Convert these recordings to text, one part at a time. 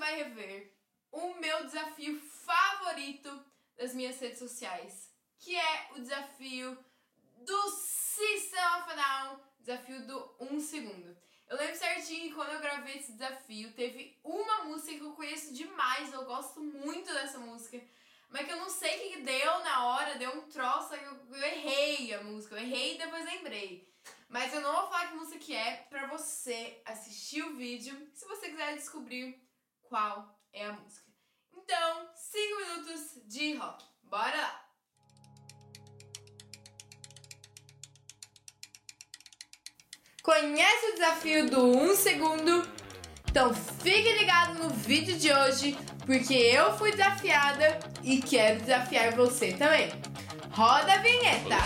vai rever o meu desafio favorito das minhas redes sociais, que é o desafio do System of a Down, desafio do 1 segundo. Eu lembro certinho que quando eu gravei esse desafio, teve uma música que eu conheço demais, eu gosto muito dessa música, mas que eu não sei o que deu na hora, deu um troço, eu errei a música, eu errei e depois lembrei. Mas eu não vou falar que música que é, pra você assistir o vídeo, se você quiser descobrir qual é a música. Então, 5 minutos de rock, bora lá! Conhece o desafio do 1 segundo? Então fique ligado no vídeo de hoje, porque eu fui desafiada e quero desafiar você também. Roda a vinheta!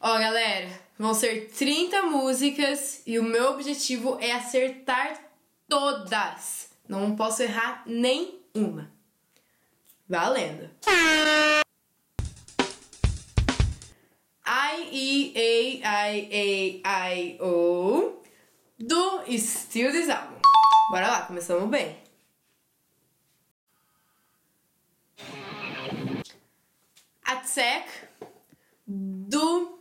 Ó galera, vão ser 30 músicas e o meu objetivo é acertar todas. Não posso errar nenhuma. Valendo! I-E-A-I-A-I-O do Steal This Album. Bora lá, começamos bem. Attack do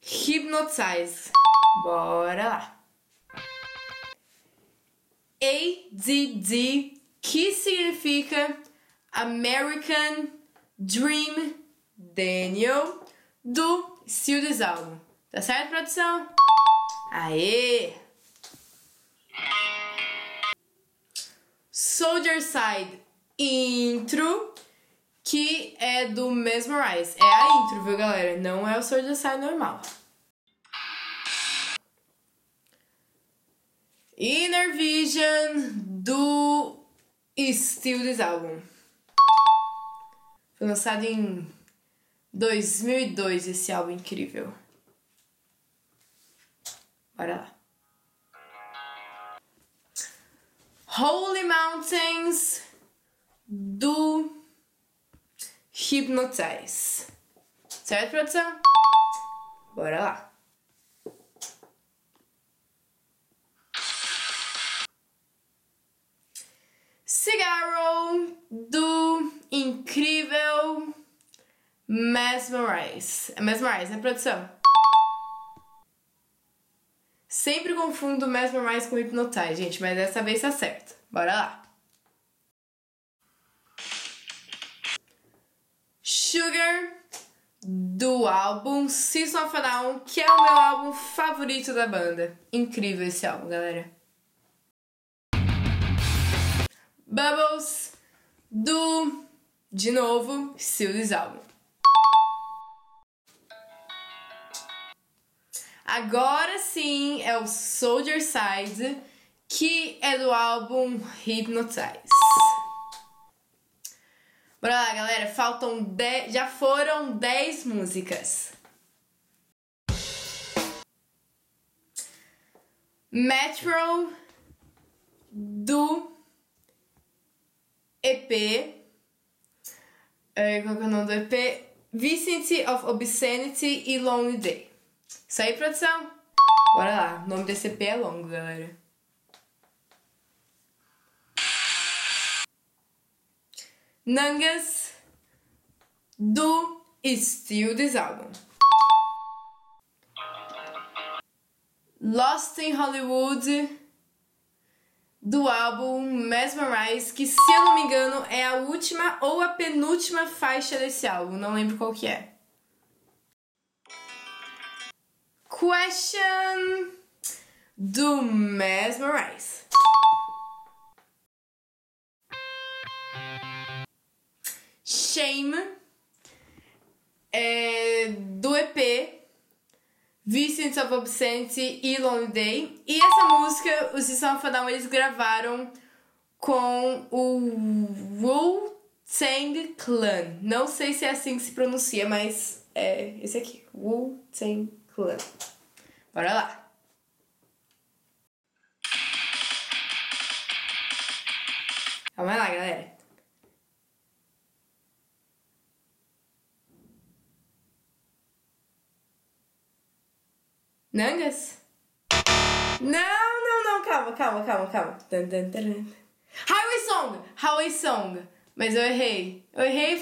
Hypnotize. Bora lá. ADD, que significa American Dream Daniel, do Steal This Album. Tá certo, produção? Aê! Soldier Side Intro, que é do Mesmerize. É a intro, viu, galera? Não é o Soldier Side normal. Inner Vision, do Steal This Album. Foi lançado em 2002, esse álbum incrível. Bora lá. Holy Mountains, do Hypnotize. Certo, produção? Bora lá. Cigarro, do incrível Mesmerize. Mesmerize, né, produção? Sempre confundo Mesmerize com Hypnotize, gente, mas dessa vez tá certo. Bora lá. Sugar, do álbum System of a Down, que é o meu álbum favorito da banda. Incrível esse álbum, galera. Bubbles, do, de novo, Steal This Album. Agora sim é o Soldier Side, que é do álbum Hypnotize. Bora lá, galera. Faltam 10. Já foram 10 músicas. Metro, do EP. Qual que é o nome do EP? Vicinity of Obscenity e Lonely Day. Isso aí, produção? Bora lá. O nome desse EP é longo, galera. Nangas, do Steal This Album. Lost in Hollywood, do álbum Mesmerize, que, se eu não me engano, é a última ou a penúltima faixa desse álbum. Não lembro qual que é. Question, do Mesmerize. Shame, do EP Visions of Obscenity e Lonely Day. E essa música, os System of a Down, eles gravaram com o Wu-Tang Clan. Não sei se é assim que se pronuncia, mas é esse aqui, Wu-Tang Clan. Bora lá. Calma lá, galera. Nangas? Não, calma. Highway Song. Mas eu errei,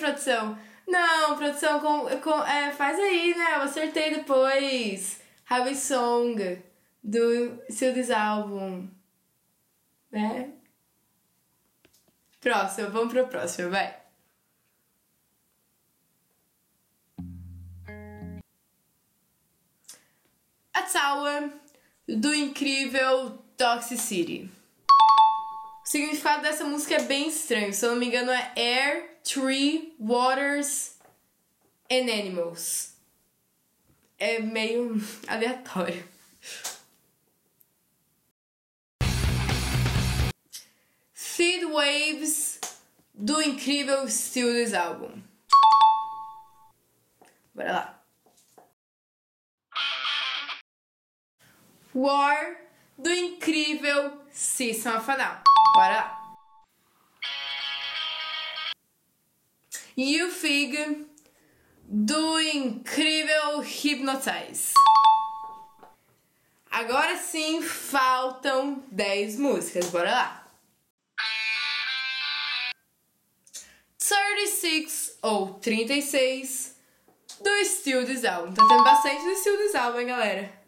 produção. Não, produção, faz aí, né? Eu acertei depois. Highway Song, do Steal This Album. Né? Próximo, vamos pro próximo, vai. A Tower, do incrível Toxicity. O significado dessa música é bem estranho. Se eu não me engano é Air, Tree, Waters and Animals. É meio aleatório. Feed Waves, do incrível Steal This Album. Bora lá. War, do incrível System of a Down. Bora lá. You Fig, do incrível Hypnotize. Agora sim, faltam 10 músicas. Bora lá. 36 ou 36 do Steal This Album. Tá tendo bastante do Steal This Album, hein, galera?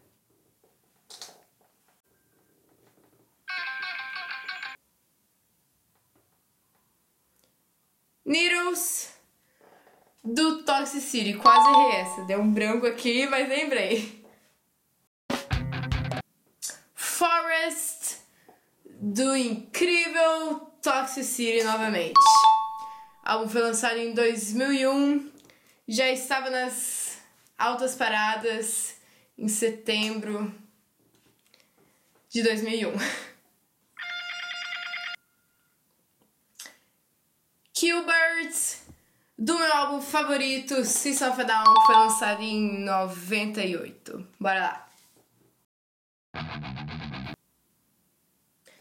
Needles, do Toxicity. Quase errei essa. Deu um branco aqui, mas lembrei. Forest, do incrível Toxicity novamente. O álbum foi lançado em 2001. Já estava nas altas paradas em setembro de 2001. Gilbert, do meu álbum favorito, System of a Down, que foi lançado em 98. Bora lá.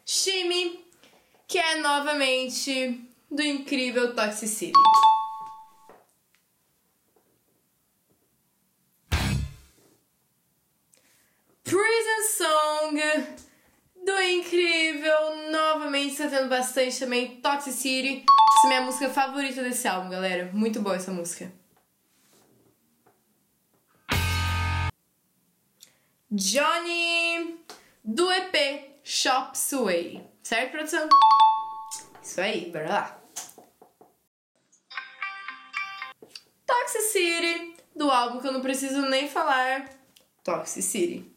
Shimmy, que é novamente do incrível Toxicity. Prison Song, do incrível, novamente está tendo bastante também, Toxicity. Essa é minha música favorita desse álbum, galera. Muito boa essa música. Johnny, do EP Chop Suey. Certo, produção? Isso aí, bora lá. Toxicity, do álbum que eu não preciso nem falar, Toxicity.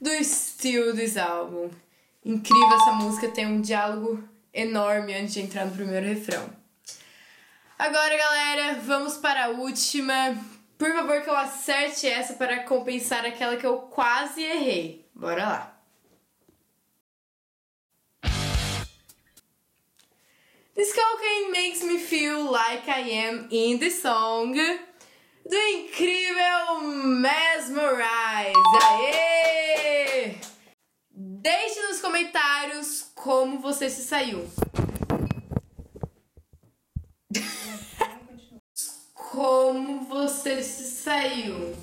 Do Steal This Album. Incrível essa música, tem um diálogo enorme antes de entrar no primeiro refrão. Agora, galera, vamos para a última. Por favor, que eu acerte essa para compensar aquela que eu quase errei. Bora lá. This cocaine makes me feel like I am in the song, do incrível Mesmerize. Aê! Deixe nos comentários como você se saiu. Como você se saiu.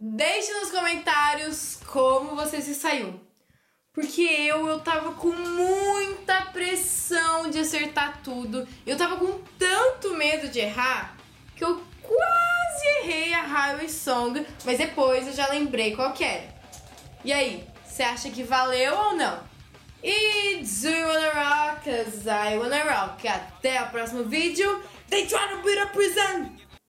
Deixe nos comentários como você se saiu. Porque eu tava com muita pressão de acertar tudo. Eu tava com tanto medo de errar que eu quase errei a Highway Song, mas depois eu já lembrei qual que era. E aí, você acha que valeu ou não? E do you wanna rock? 'Cause I wanna rock. Até o próximo vídeo. They try to beat up prison!